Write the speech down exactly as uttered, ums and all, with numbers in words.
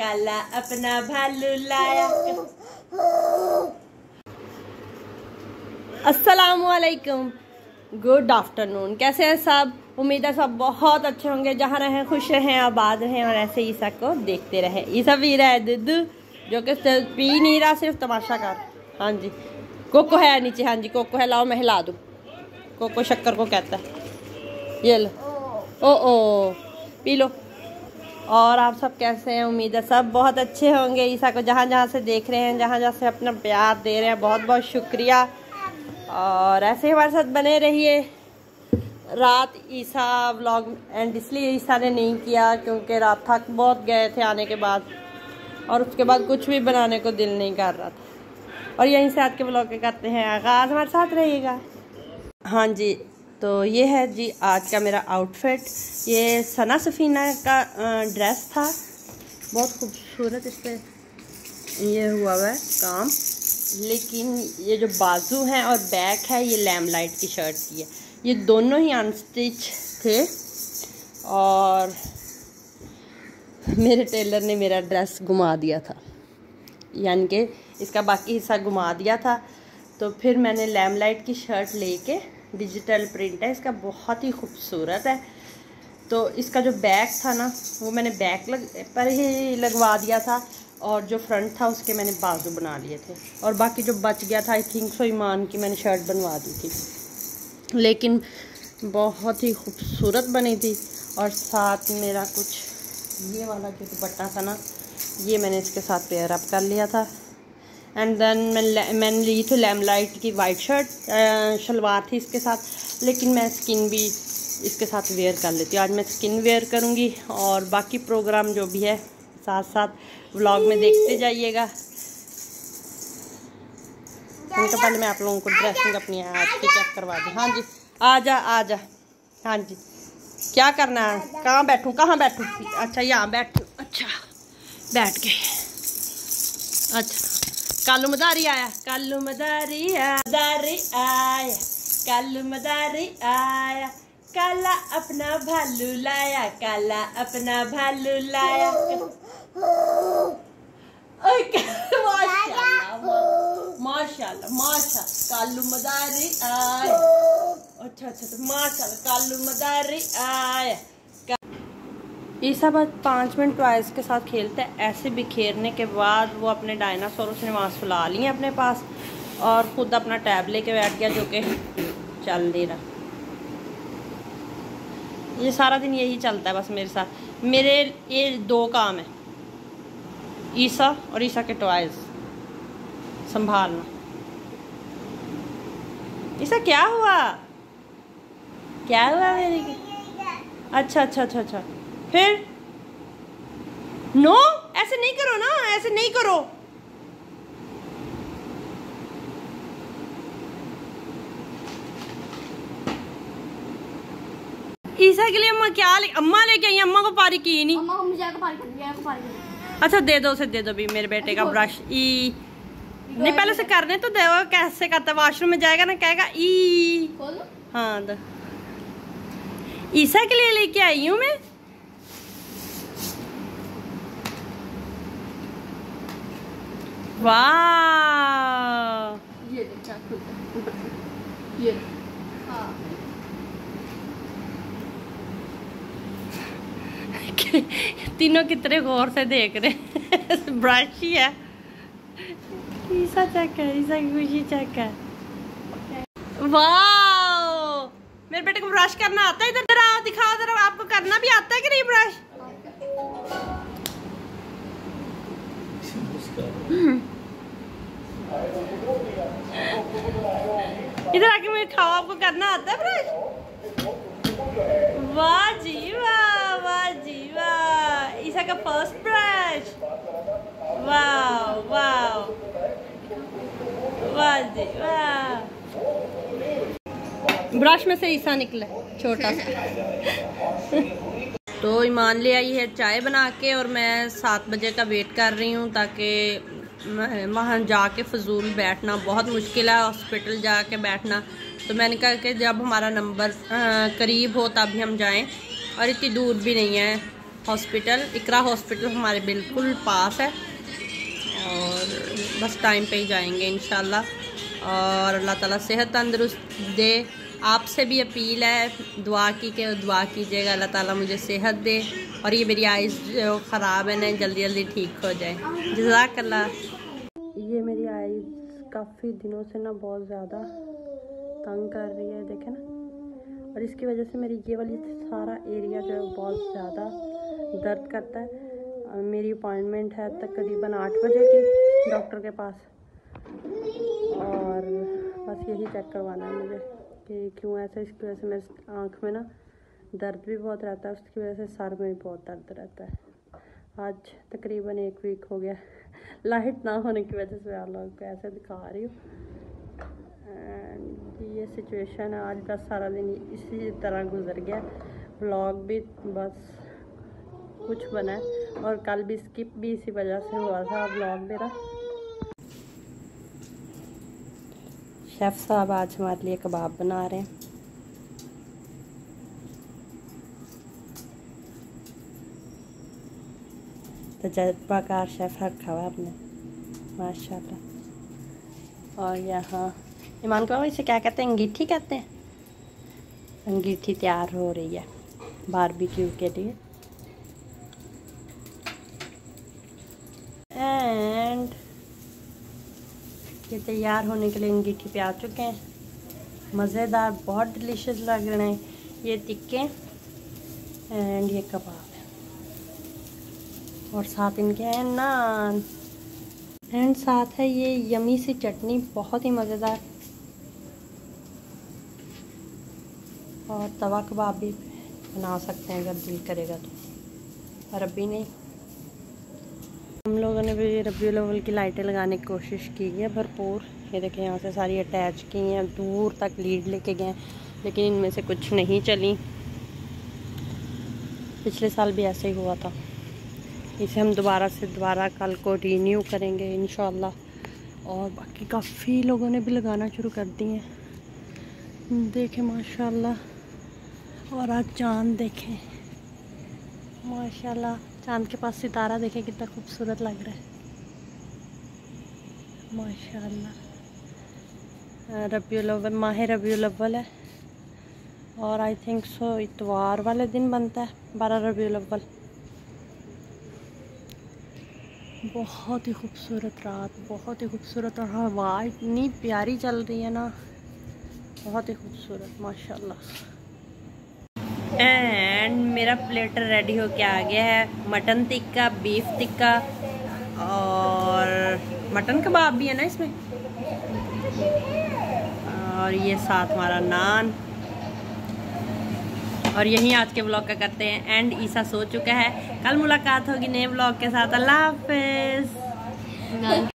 काला अपना भालू लाया। अस्सलामुअलैकुम, गुड आफ्टरनून। कैसे हैं सब? उम्मीद है सब बहुत अच्छे होंगे। जहाँ रहें खुश रहें, आबाद रहें और ऐसे ईसा को देखते रहें। ईसा पी रहा है दूध, जो कि पी नहीं रहा, सिर्फ तमाशा कर। हाँ जी, कोको है नीचे। हाँ जी, कोको है, लाओ मैं हिला दूँ। कोको शक्कर को कहता है। ये लो, ओ ओ पी लो। और आप सब कैसे हैं? उम्मीद है सब बहुत अच्छे होंगे। ईसा को जहाँ जहाँ से देख रहे हैं, जहाँ जहाँ से अपना प्यार दे रहे हैं, बहुत बहुत शुक्रिया। और ऐसे ही हमारे साथ बने रहिए। रात ईसा व्लॉग एंड इसलिए ईसा ने नहीं किया क्योंकि रात थक बहुत गए थे आने के बाद, और उसके बाद कुछ भी बनाने को दिल नहीं कर रहा था। और यहीं से आज के व्लॉग करते हैं आगाज़, हमारे साथ रहिएगा। हाँ जी, तो ये है जी आज का मेरा आउटफिट। ये सना सफीना का ड्रेस था, बहुत खूबसूरत इस पर ये हुआ हुआ है काम। लेकिन ये जो बाजू हैं और बैक है, ये लैम लाइट की शर्ट की है। ये दोनों ही अनस्टिच थे और मेरे टेलर ने मेरा ड्रेस घुमा दिया था, यानी कि इसका बाकी हिस्सा घुमा दिया था। तो फिर मैंने लैम लाइट की शर्ट लेके, डिजिटल प्रिंट है इसका, बहुत ही खूबसूरत है। तो इसका जो बैक था ना, वो मैंने बैक लग पर ही लगवा दिया था, और जो फ्रंट था उसके मैंने बाजू बना लिए थे, और बाकी जो बच गया था आई थिंक सो ईमान की मैंने शर्ट बनवा दी थी। लेकिन बहुत ही खूबसूरत बनी थी। और साथ मेरा कुछ ये वाला जो दुपट्टा था ना, ये मैंने इसके साथ पेयर अप कर लिया था। एंड देन मैं मैंने ली थी लैम लाइट की वाइट शर्ट, शलवार थी इसके साथ, लेकिन मैं स्किन भी इसके साथ वेयर कर लेती हूँ। आज मैं स्किन वेयर करूँगी, और बाकी प्रोग्राम जो भी है साथ साथ व्लॉग में देखते जाइएगा। उनका पहले मैं आप लोगों को ड्रेसिंग अपनी आपकी चेक करवा दूँ। हाँ जी, आजा आजा। हाँ जी, क्या करना है? कहाँ बैठूँ कहाँ बैठूँ? अच्छा यहाँ बैठूँ। अच्छा बैठ गए। अच्छा, कालू मदारी आया, कालू मदारी मदारी आया, कालू मदारी आया, काला अपना भालू लाया, काला अपना भालू लाया। माशाल्लाह माशाल्लाह माशाल्लाह, कालू मदारी आया। अच्छा अच्छा, तो माशाल्लाह कालू मदारी आया। ईसा बस पाँच मिनट टॉयज़ के साथ खेलता है। ऐसे बिखेरने के बाद वो अपने डायनासोर उसने वहाँ सुला लिए अपने पास, और ख़ुद अपना टैब लेके बैठ गया, जो कि चल नहीं रहा। ये सारा दिन यही चलता है बस मेरे साथ। मेरे ये दो काम है, ईसा और ईसा के टॉयज़ संभालना। ईसा क्या हुआ क्या हुआ मेरे की? अच्छा अच्छा अच्छा अच्छा, फिर नो no, ऐसे नहीं करो ना, ऐसे नहीं करो। ईसा के लिए अम्मा क्या ले, अम्मा लेके आई? अम्मा को पारी की नहीं, अम्मा मुझे को पारी को पारी कर। अच्छा दे दो उसे, दे दो भी मेरे बेटे का ब्रश। ई नहीं, पहले उसे करने तो दे। कैसे करता? वॉशरूम में जाएगा ना, कहेगा ई। हाँ दो, ईसा के लिए लेके आई हूँ मैं। वाह, ये देखा खुद ये। हाँ तीनों कितने गौर से देख रहे ब्रश ही है। ईसा चेक कर, ईसा की खुशी चेक कर। वाह, मेरे बेटे को ब्रश करना आता है। इधर जरा दिखाओ जरा, आपको करना भी आता है कि नहीं ब्रश? इधर आके मुझे खाओ, आपको करना आता है ब्रश? वाह जी वाह, वाह जी वाह, ईसा का फर्स्ट ब्रश। वाह वाह वाह जी वाह, ब्रश में से ईसा निकला छोटा सा। तो ईमान ले आई है चाय बना के, और मैं सात बजे का वेट कर रही हूँ ताकि वहाँ जाके फजूल बैठना बहुत मुश्किल है, हॉस्पिटल जाके बैठना। तो मैंने कहा कि जब हमारा नंबर करीब हो तभी हम जाएं, और इतनी दूर भी नहीं है, हॉस्पिटल, इकरा हॉस्पिटल हमारे बिल्कुल पास है और बस टाइम पे ही जाएंगे इंशाल्लाह। और अल्लाह ताला सेहत तंदुरुस्त दे। आपसे भी अपील है दुआ की के दुआ कीजिएगा अल्लाह ताला मुझे सेहत दे और ये मेरी आइज़ जो ख़राब है ना जल्दी जल्दी ठीक हो जाए। जज़ाकल्लाह। ये मेरी आइज़ काफ़ी दिनों से ना बहुत ज़्यादा तंग कर रही है, देखें ना, और इसकी वजह से मेरी ये वाली सारा एरिया जो है बहुत ज़्यादा दर्द करता है। मेरी अपॉइंटमेंट है तकरीबन आठ बजे की डॉक्टर के पास, और बस यही चेक करवाना है मुझे कि क्यों ऐसा। इसकी वजह से मेरे आँख में ना दर्द भी बहुत रहता है, उसकी वजह से सर में भी बहुत दर्द रहता है। आज तकरीबन एक वीक हो गया लाइट ना होने की वजह से आप लोगों को ऐसे दिखा रही हूँ। ये सिचुएशन है। आज बस सारा दिन इसी तरह गुजर गया, व्लॉग भी बस कुछ बना है और कल भी स्किप भी इसी वजह से हुआ था व्लॉग मेरा। शेफ़ साहब आज हमारे लिए कबाब बना रहे हैं। तजर्बाकार शेफ़ रखा हुआ आपने माशाल्लाह। और यहाँ ईमान को इसे क्या कहते हैं, अंगीठी कहते हैं। अंगीठी तैयार हो रही है बारबेक्यू के लिए। एंड ये तैयार होने के लिए अंगीठी पे आ चुके हैं। मज़ेदार, बहुत डिलीशियस लग रहे हैं ये टिक्के एंड ये कबाब, और साथ इनके हैं नान एंड साथ है ये यमी सी चटनी, बहुत ही मज़ेदार। और तवा कबाब भी बना सकते हैं अगर दिल करेगा तो, पर अभी नहीं। हम लोगों ने भी रबी लेवल की लाइटें लगाने की कोशिश की है भरपूर। ये देखें यहाँ से सारी अटैच की हैं, दूर तक लीड लेके गए लेकिन इनमें से कुछ नहीं चली। पिछले साल भी ऐसे ही हुआ था। इसे हम दोबारा से दोबारा कल को रीन्यू करेंगे इंशाल्लाह। और बाकी काफ़ी लोगों ने भी लगाना शुरू कर दी हैं, देखें माशाल्लाह। और आज चाँद देखें माशाल्लाह, चाँद के पास सितारा देखें कितना खूबसूरत लग रहा है माशाल्लाह। रबीउल अव्वल, माह रबीउल अव्वल है और आई थिंक सो इतवार वाले दिन बनता है बारह रबीउल अव्वल। बहुत ही खूबसूरत रात, बहुत ही खूबसूरत, और हवा इतनी प्यारी चल रही है ना, बहुत ही खूबसूरत माशाल्लाह। एंड मेरा प्लेटर रेडी होके आ गया है। मटन टिक्का, बीफ टिक्का और मटन कबाब भी है ना इसमें, और ये साथ हमारा नान। और यही आज के व्लॉग का करते हैं एंड। ईसा सो चुका है, कल मुलाकात होगी नए व्लॉग के साथ। अल्लाह हाफिज़।